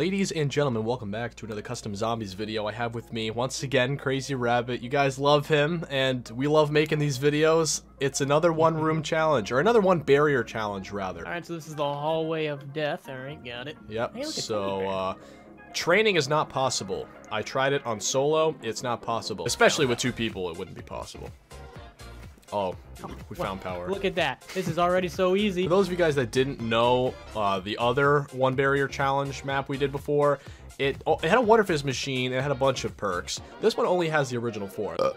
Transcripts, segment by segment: Ladies and gentlemen, welcome back to another Custom Zombies video. I have with me, once again, KrazyRabb1t. You guys love him, and we love making these videos. It's another one-room challenge, or another one-barrier challenge, rather. Alright, so this is the hallway of death. Alright, got it. Yep, hey, so, training is not possible. I tried it on solo, it's not possible. Especially with two people, it wouldn't be possible. Oh, we found power. Look at that. This is already so easy. For those of you guys that didn't know, the other one barrier challenge map we did before, it had a Waterfizz machine, it had a bunch of perks. This one only has the original four. Oh,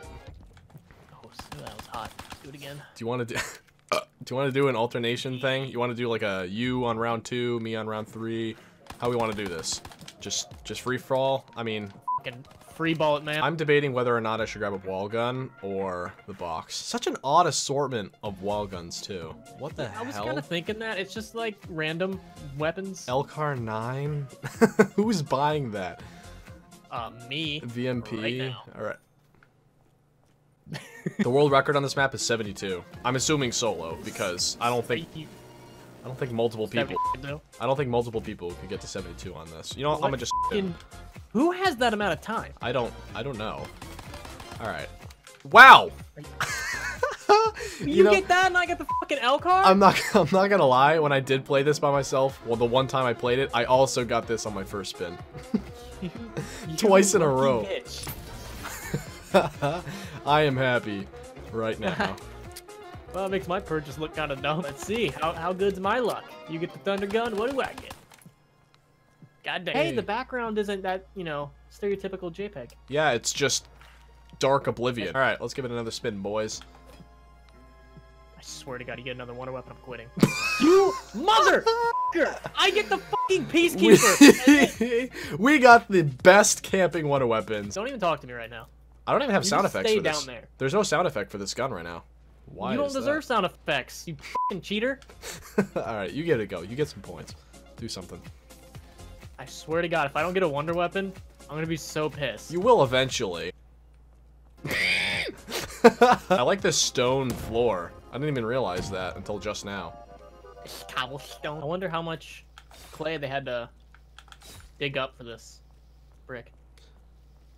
that was hot. Let's do it again. Do you want to do an alternation thing? You want to do like a you on round 2, me on round 3? How we want to do this? Just free for all? I mean, free ball it, man. I'm debating whether or not I should grab a wall gun or the box. Such an odd assortment of wall guns, too. What the hell? I was kind of thinking that. It's just like random weapons. Elkar 9? Who's buying that? Me. VMP. Right now. All right. The world record on this map is 72. I'm assuming solo because I don't think multiple people. I don't think multiple people could get to 72 on this. You know what? I'm gonna just. Who has that amount of time? I don't know. All right. Wow. you get that, and I get the fucking Elkar. I'm not gonna lie. When I did play this by myself, well, the one time I played it, I also got this on my first spin. Twice in a row. I am happy right now. Well, it makes my purchase look kind of dumb. Let's see. How good's my luck? You get the Thunder Gun. What do I get? God dang. Hey, the background isn't that, you know, stereotypical JPEG. Yeah, it's just dark oblivion. All right, let's give it another spin, boys. I swear to God, you get another wonder weapon, I'm quitting. You motherfucker! I get the fucking peacekeeper. We got the best camping wonder weapons. Don't even talk to me right now. I don't even have sound effects for this. Stay down there. There's no sound effect for this gun right now. Why? You don't deserve sound effects, you fucking cheater. All right, you get to go. You get some points. Do something. I swear to God, if I don't get a wonder weapon, I'm gonna be so pissed. You will eventually. I like this stone floor. I didn't even realize that until just now. It's cobblestone. I wonder how much clay they had to dig up for this brick.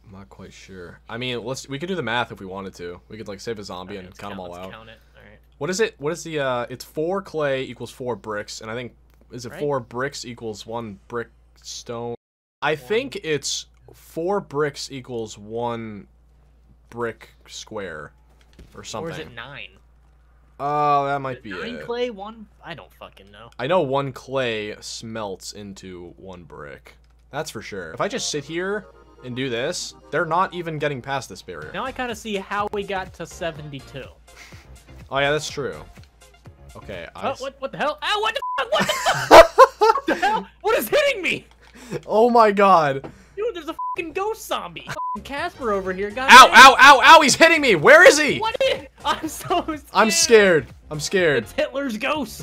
I'm not quite sure. I mean, we could do the math if we wanted to. We could like save a zombie and count them all out. Count it. All right. What is it? What is the? It's 4 clay equals 4 bricks, and I think is it right? 4 bricks equals 1 brick stone. I think it's 4 bricks equals 1 brick square, or something. Or is it 9? Oh, that might be it. 9 clay, 1. I don't fucking know. I know 1 clay smelts into 1 brick. That's for sure. If I just sit here and do this, they're not even getting past this barrier. Now I kind of see how we got to 72. Oh yeah, that's true. Okay. Oh, what the hell? Ow, what the fuck? What the, what the hell? What is hitting me? Oh my God. Dude, there's a fucking ghost zombie. Casper over here. Got ow, ow, ow, ow, he's hitting me. Where is he? What is it? I'm so scared. I'm scared. It's Hitler's ghost.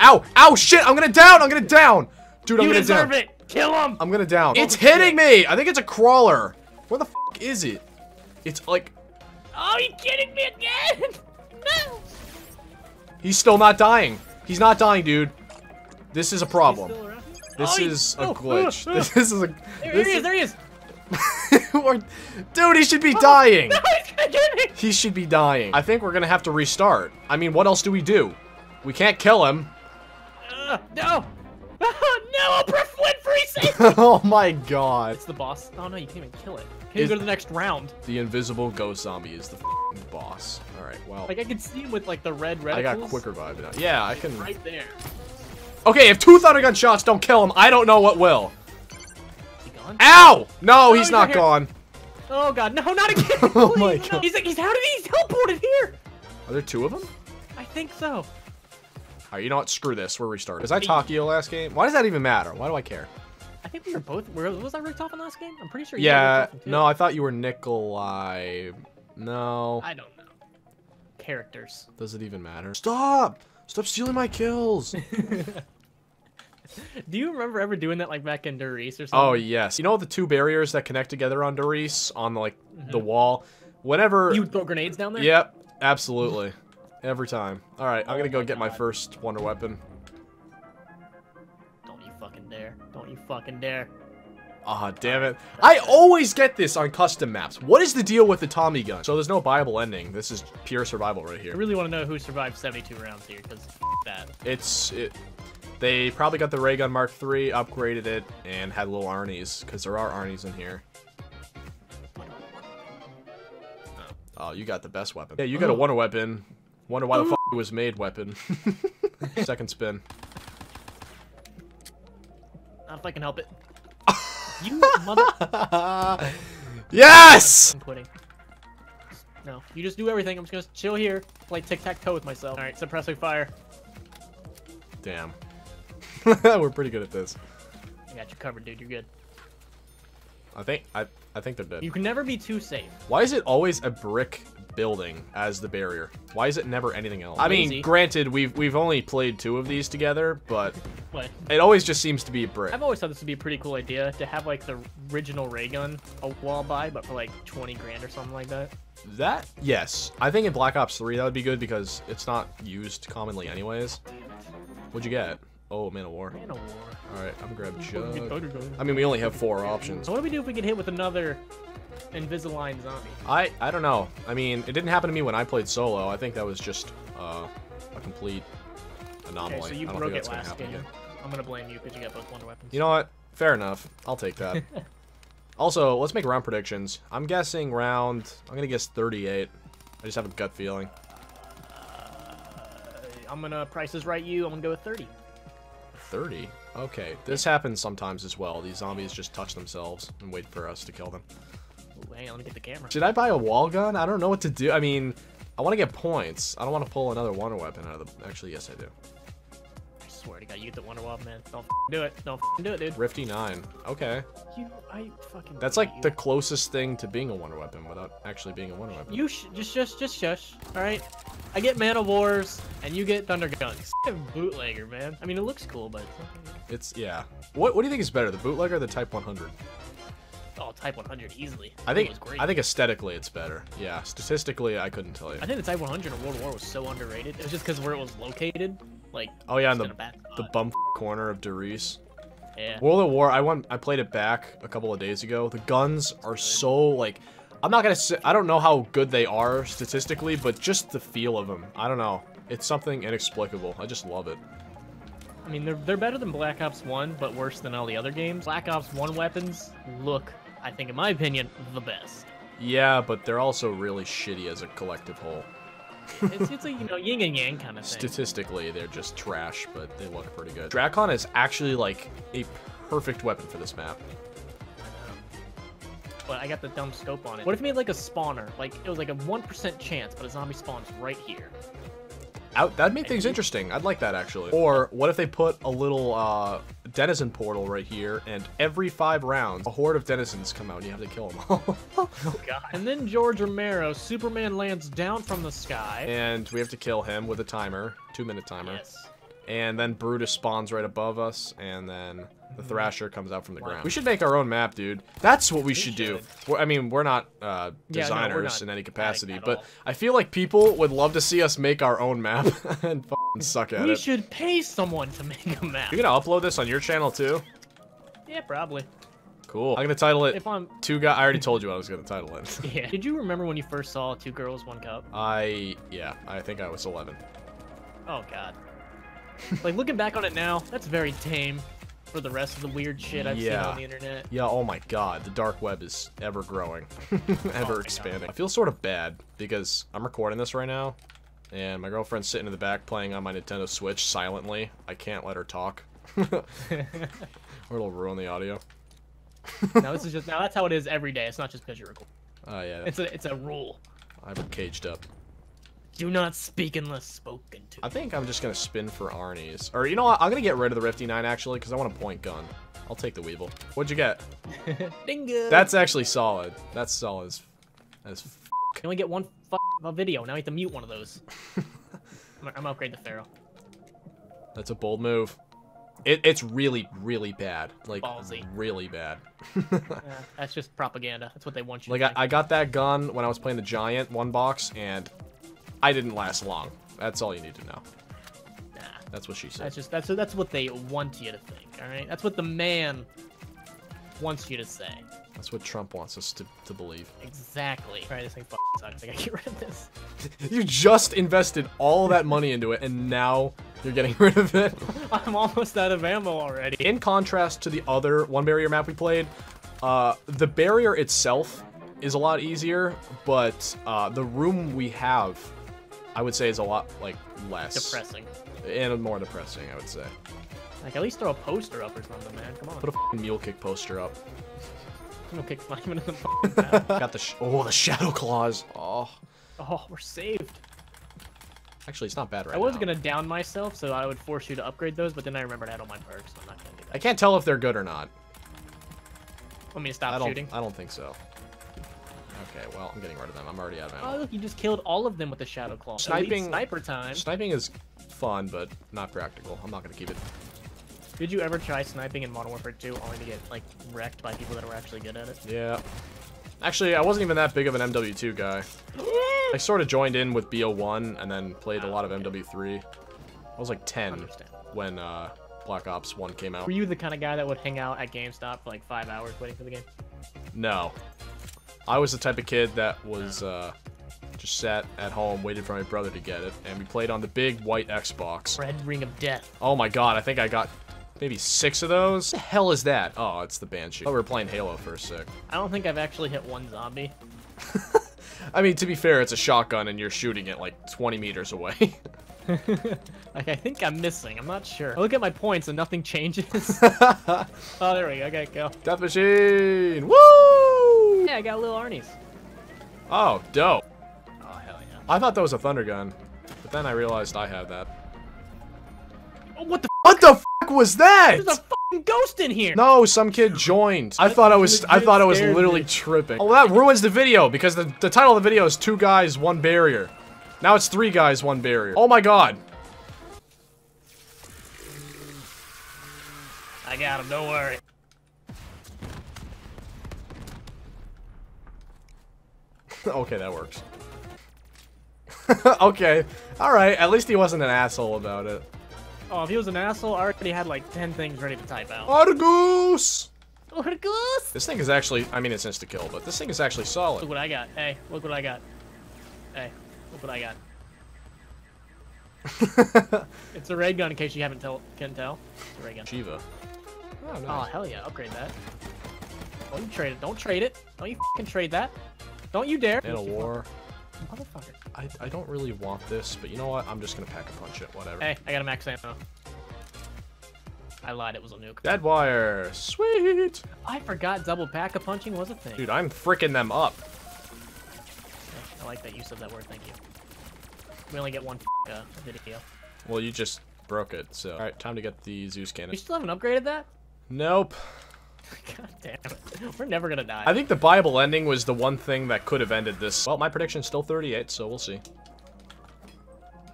Ow, ow, shit. I'm gonna down. Dude, I'm gonna down. You deserve it. Kill him! I'm gonna down. It's hitting me! I think it's a crawler. Where the f*** is it? It's like... Oh, you kidding me again? No! He's still not dying. He's not dying, dude. This is a problem. This is a glitch. This is a... There he is! Dude, he should be dying! No, he's gonna get me! He should be dying. I think we're gonna have to restart. I mean, what else do? We can't kill him. No! No, Oprah Winfrey saved me! Oh my God. It's the boss. Oh no, you can't even kill it. Can't even go to the next round. The invisible ghost zombie is the f***ing boss. Alright, well. Like I can see him with like the red reticles. I got quicker vibe now. Yeah, I can. Right there. Okay, if 2 Thunder Gun shots don't kill him, I don't know what will. Is he gone? Ow! No, he's not gone. Oh God, no, not again! Oh my God. No. He's like, how did he teleport here? Are there 2 of them? I think so. Alright, you know what? Screw this. We're restarting. Was I Takio last game? Why does that even matter? Why do I care? I think we were both. Was I Rick Toppin last game? I'm pretty sure you were Rick Toppin too. No, I thought you were Nikolai. No. I don't know. Characters. Does it even matter? Stop! Stop stealing my kills! Do you remember ever doing that like back in Der Riese or something? Oh, yes. You know the 2 barriers that connect together on Der Riese? On like the wall? Whenever. You would throw grenades down there? Yep, absolutely. Every time. All right, I'm gonna go get my first wonder weapon. Don't you fucking dare! Don't you Didn't fucking dare. Ah, damn it. I always get this on custom maps. What is the deal with the Tommy gun? So there's no viable ending. This is pure survival right here. I really want to know who survived 72 rounds here, because that. They probably got the ray gun Mark III, upgraded it, and had little Arnie's, because there are Arnie's in here. Oh, you got the best weapon. Yeah, you got a wonder weapon. Wonder why the fuck it was made weapon. Second spin. Not if I can help it. You mother... Yes! I'm quitting. No, you just do everything. I'm just gonna chill here, play tic-tac-toe with myself. Alright, suppressing fire. Damn. We're pretty good at this. I got you covered, dude. You're good. I think they're dead. You can never be too safe. Why is it always a brick building as the barrier? Why is it never anything else? I mean, granted, we've only played 2 of these together, but it always just seems to be a brick. I've always thought this would be a pretty cool idea to have like the original ray gun a wall buy, but for like 20 grand or something like that. That, yes. I think in Black Ops 3 that would be good because it's not used commonly anyways. What'd you get? Oh, Man of War. Man of War. Alright, I'm gonna grab Jug. I mean, we only have 4 options. So what do we do if we get hit with another Invisalign zombie? I don't know. I mean, it didn't happen to me when I played solo. I think that was just a complete anomaly. Okay, so you broke it last game. I'm gonna blame you because you got both wonder weapons. You know what? Fair enough. I'll take that. Also, let's make round predictions. I'm guessing round... I'm gonna guess 38. I just have a gut feeling. I'm gonna prices right you. I'm gonna go with 30. 30? Okay, this happens sometimes as well. These zombies just touch themselves and wait for us to kill them. Ooh, hang on, let me get the camera. Should I buy a wall gun? I don't know what to do. I mean, I want to get points. I don't want to pull another wonder weapon out of the... Actually, yes, I do. I swear to God, you get the wonder weapon, man. Don't do it. Don't do it, dude. Rifty 9. Okay. I fucking... That's like the closest thing to being a wonder weapon without actually being a wonder weapon. You just shush. All right. I get Man of Wars, and you get Thunder Guns. Bootlegger, man. I mean, it looks cool, but it's yeah. What do you think is better, the bootlegger or the Type 100? Oh, Type 100 easily. I think aesthetically it's better. Yeah, statistically I couldn't tell you. I think the Type 100 in World War was so underrated. It was just because where it was located, like oh yeah, in the bum corner of Der Riese. Yeah. World of War. I played it back a couple of days ago. The guns are so like. I'm not gonna say, I don't know how good they are statistically, but just the feel of them. I don't know. It's something inexplicable. I just love it. I mean, they're better than Black Ops 1, but worse than all the other games. Black Ops 1 weapons look, I think in my opinion, the best. Yeah, but they're also really shitty as a collective whole. It's a, you know, yin and yang kind of thing. Statistically, they're just trash, but they look pretty good. Dracon is actually like a perfect weapon for this map. But I got the dumb scope on it. What if we made like a spawner? Like it was like a 1% chance, but a zombie spawns right here. That'd make things interesting. I'd like that actually. Or what if they put a little denizen portal right here, and every 5 rounds, a horde of denizens come out and you have to kill them all. Oh God. And then George Romero, Superman lands down from the sky. And we have to kill him with a timer, 2-minute timer. Yes. And then Brutus spawns right above us, and then the Thrasher comes out from the ground. We should make our own map, dude. That's what we should do. I mean, we're not designers we're not in any capacity, but all. I feel like people would love to see us make our own map and f***ing suck at it. We should pay someone to make a map. You're gonna upload this on your channel, too? Yeah, probably. Cool. I'm gonna title it Two Guys. I already told you I was gonna title it. Yeah. Did you remember when you first saw Two Girls, One Cup? I think I was 11. Oh, God. Like, looking back on it now, that's very tame for the rest of the weird shit I've seen on the internet. Yeah, oh my God. The dark web is ever growing, ever expanding. God. I feel sort of bad because I'm recording this right now, and my girlfriend's sitting in the back playing on my Nintendo Switch silently. I can't let her talk, or it'll ruin the audio. Now, this is just, now, that's how it is every day. It's not just because you're recording. Oh, yeah. It's a rule. I'm caged up. Do not speak unless spoken to. I think I'm just going to spin for Arnie's. Or, you know what? I'm going to get rid of the Rifty 9, actually, because I want a point gun. I'll take the Weevil. What'd you get? Dingo. That's actually solid. That's solid as f***. Can we get one f***ing video? Now we have to mute one of those. I'm going to upgrade the Pharaoh. That's a bold move. It's really, really bad. Like, ballsy. Really bad. That's just propaganda. That's what they want you to do. Like, I got that gun when I was playing the Giant 1 box, and... I didn't last long. That's all you need to know. Nah. That's what she said. That's what they want you to think. All right, that's what the man wants you to say. That's what Trump wants us to believe. Exactly. All right, this thing fucking sucks. I gotta get rid of this. You just invested all that money into it, and now you're getting rid of it. I'm almost out of ammo already. In contrast to the other one barrier map we played, the barrier itself is a lot easier, but the room we have, I would say, is a lot less depressing. And more depressing, I would say. Like, at least throw a poster up or something, man. Come on. Put a fucking mule kick poster up. Mule kick's not even in the fucking map. Got the the shadow claws. Oh. Oh, we're saved. Actually, it's not bad right now. I was gonna down myself, so I would force you to upgrade those, but then I remembered I had all my perks, so I'm not gonna do that. I can't tell if they're good or not. Want me to stop shooting? I don't think so. Okay, well, I'm getting rid of them. I'm already out of ammo. Oh, look, you just killed all of them with the shadow claw. Sniping. Sniper time. Sniping is fun, but not practical. I'm not gonna keep it. Did you ever try sniping in Modern Warfare 2 only to get, like, wrecked by people that were actually good at it? Yeah. Actually, I wasn't even that big of an MW2 guy. I sort of joined in with BO1 and then played a lot of MW3. I was, like, 10 when Black Ops 1 came out. Were you the kind of guy that would hang out at GameStop for, like, 5 hours waiting for the game? No. I was the type of kid that was just sat at home, waited for my brother to get it, and we played on the big white Xbox. Red Ring of Death. Oh my god, I think I got maybe 6 of those? What the hell is that? Oh, it's the Banshee. I thought we were playing Halo for a sec. I don't think I've actually hit one zombie. I mean, to be fair, it's a shotgun and you're shooting it like 20 meters away. Like, I think I'm missing. I'm not sure. I look at my points and nothing changes. Oh, there we go. I gotta go. Death Machine! Woo! Yeah, I got little Arnie's. Oh, dope. Oh, hell yeah. I thought that was a thunder gun, but then I realized I had that. Oh, what the fuck? What the fuck was that? There's a fucking ghost in here. No, some kid joined. I thought I was literally tripping. Oh, that ruins the video because the title of the video is 2 Guys, 1 Barrier. Now it's 3 Guys, 1 Barrier. Oh my god. I got him, don't worry. Okay, that works. Okay, all right. At least he wasn't an asshole about it. Oh, if he was an asshole, I already had like 10 things ready to type out. Argus! Argus! This thing is actually, I mean, it's insta kill, but this thing is actually solid. Look what I got. Hey, look what I got. Hey, look what I got. It's a raid gun, in case you haven't can tell. It's a raid gun. Shiva. Oh, nice. Oh, hell yeah! Upgrade that. Don't you trade it. Don't trade it. Don't you fucking trade that. Don't you dare! In a war. Motherfucker. I don't really want this, but you know what? I'm just gonna pack a punch it, whatever. Hey, I got a max ammo. I lied, it was a nuke. Dead wire! Sweet! I forgot double pack-a-punching was a thing. Dude, I'm fricking them up. I like that you said that word, thank you. We only get one video. Well, you just broke it, so. Alright, time to get the Zeus cannon. You still haven't upgraded that? Nope. God damn it. We're never gonna die. I think the Bible ending was the one thing that could have ended this. Well, my prediction's still 38, so we'll see.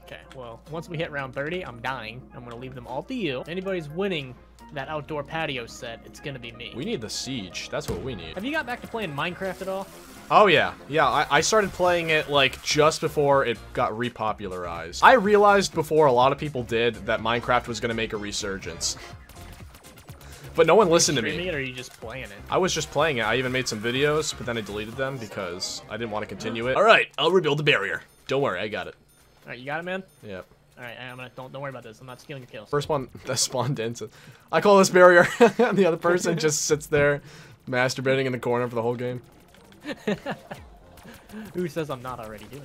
Okay, well, once we hit round 30, I'm dying. I'm gonna leave them all to you. If anybody's winning that outdoor patio set, it's gonna be me. We need the siege. That's what we need. Have you got back to playing Minecraft at all? Oh, yeah. Yeah, I started playing it, like, just before it got repopularized. I realized before a lot of people did that Minecraft was gonna make a resurgence. But no one listened to me. Or are you just playing it? I was just playing it. I even made some videos, but then I deleted them because I didn't want to continue it. All right, I'll rebuild the barrier. Don't worry, I got it. All right, you got it, man? Yep. All right, I'm gonna don't worry about this. I'm not stealing your kills. First one that spawned in. I call this barrier, and the other person just sits there, masturbating in the corner for the whole game. Who says I'm not already doing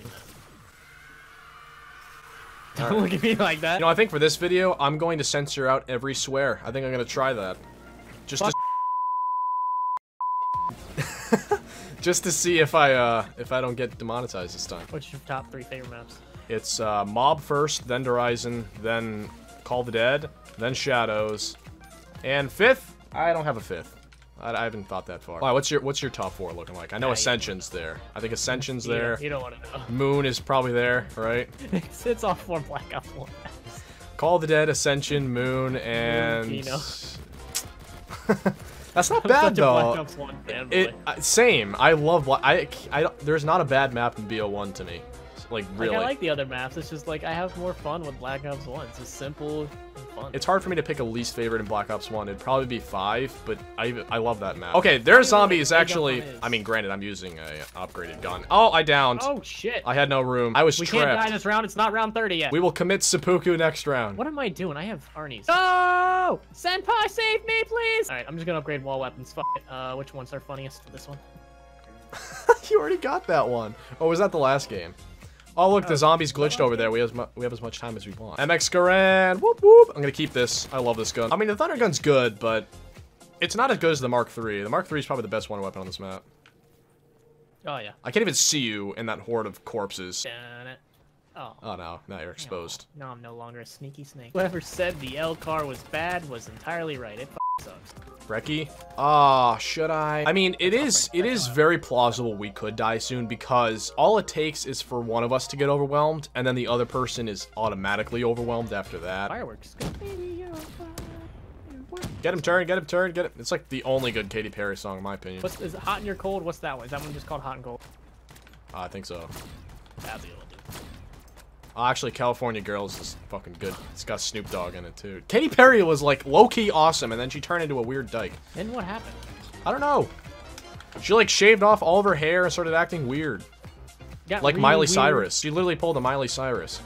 that? Don't look at me like that. You know, I think for this video, I'm going to censor out every swear. I think I'm gonna try that. Just to just to see if I don't get demonetized this time. What's your top 3 favorite maps? It's Mob first, then Denizen, then Call the Dead, then Shadows, and 5th. I don't have a 5th. I haven't thought that far. Wow, what's your top 4 looking like? I know Ascension's there. I think Ascension's there. You don't want to know. Moon is probably there, right? It's all 4 Black Ops 1. Call the Dead, Ascension, Moon, and that's not bad though. Black Ops 1 fanboy. Same. I love. There's not a bad map in BO1 to me. like real life. I like the other maps. It's just like I have more fun with Black Ops 1. It's just simple and fun. It's hard for me to pick a least favorite in Black Ops 1. It'd probably be 5, but I love that map. Okay, their zombie is actually... I mean, granted, I'm using a upgraded gun. Oh, I downed. Oh, shit. I had no room. I was trapped. We can't die this round. It's not round 30 yet. We will commit seppuku next round. What am I doing? I have Arnie's. Oh! Senpai, save me, please! All right, I'm just gonna upgrade wall weapons. Fuck it. Which ones are funniest? This one. You already got that one. Oh, was that the last game? Oh, look, the zombies glitched over there. We have as much time as we want. MX Garand, whoop, whoop. I'm going to keep this. I love this gun. I mean, the Thunder Gun's good, but it's not as good as the Mark III. The Mark III is probably the best one weapon on this map. Oh, yeah. I can't even see you in that horde of corpses. Oh. Oh, no. Now you're exposed. No, I'm no longer a sneaky snake. Whoever said the Elkar was bad was entirely right. It sucks. Brecky? Ah, should I? I mean, it is very plausible we could die soon because all it takes is for one of us to get overwhelmed, and then the other person is automatically overwhelmed after that. Fireworks. Get him turned, get him turned, get him. It's like the only good Katy Perry song, in my opinion. What's, is it Hot in Your Cold? What's that one? Is that one just called Hot and Cold? I think so. Fabulous. Actually, California Girls is fucking good. It's got Snoop Dogg in it, too. Katy Perry was, like, low-key awesome, and then she turned into a weird dyke. And what happened? I don't know. She, like, shaved off all of her hair and started acting weird. Got like really Miley weird. Cyrus. She literally pulled a Miley Cyrus.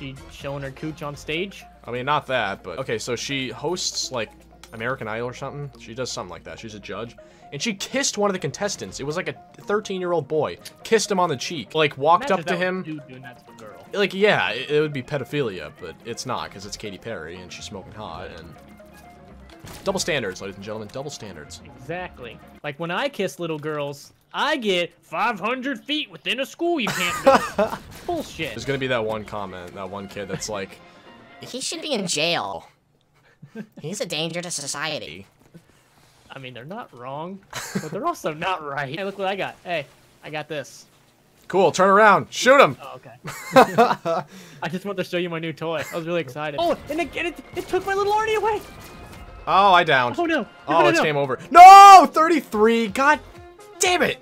She showing her cooch on stage? I mean, not that, but... Okay, so she hosts, like, American Idol or something. She does something like that. She's a judge. And she kissed one of the contestants. It was, like, a 13-year-old boy. Kissed him on the cheek. Like, walked up to him. Dude doing that to a girl. Like, yeah, it would be pedophilia, but it's not, because it's Katy Perry, and she's smoking hot, and... Double standards, ladies and gentlemen, double standards. Exactly. Like, when I kiss little girls, I get 500 feet within a school you can't go. Bullshit. There's gonna be that one comment, that one kid that's like, he should be in jail. He's a danger to society. I mean, they're not wrong, but they're also not right. Hey, look what I got. Hey, I got this. Cool, turn around, shoot him! Oh, okay. I just wanted to show you my new toy. I was really excited. Oh, and it took my little Arnie away! Oh, I downed. Oh, no. Oh, no, it's game over. No! 33! God damn it!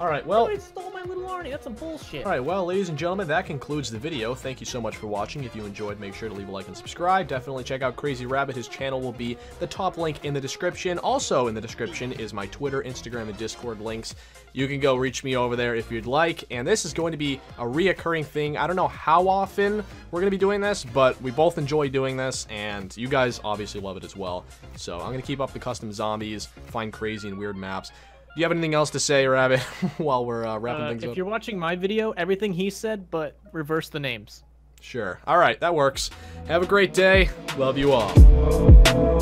Alright, well... Somebody stole my little Arnie. That's some bullshit. Alright, well, ladies and gentlemen, that concludes the video. Thank you so much for watching. If you enjoyed, make sure to leave a like and subscribe. Definitely check out KrazyRabb1t. His channel will be the top link in the description. Also in the description is my Twitter, Instagram, and Discord links. You can go reach me over there if you'd like. And this is going to be a reoccurring thing. I don't know how often we're going to be doing this, but we both enjoy doing this, and you guys obviously love it as well. So I'm going to keep up the custom zombies, find crazy and weird maps. Do you have anything else to say, Rabbit, while we're wrapping things up? If you're watching my video, everything he said, but reverse the names. Sure. All right, that works. Have a great day. Love you all.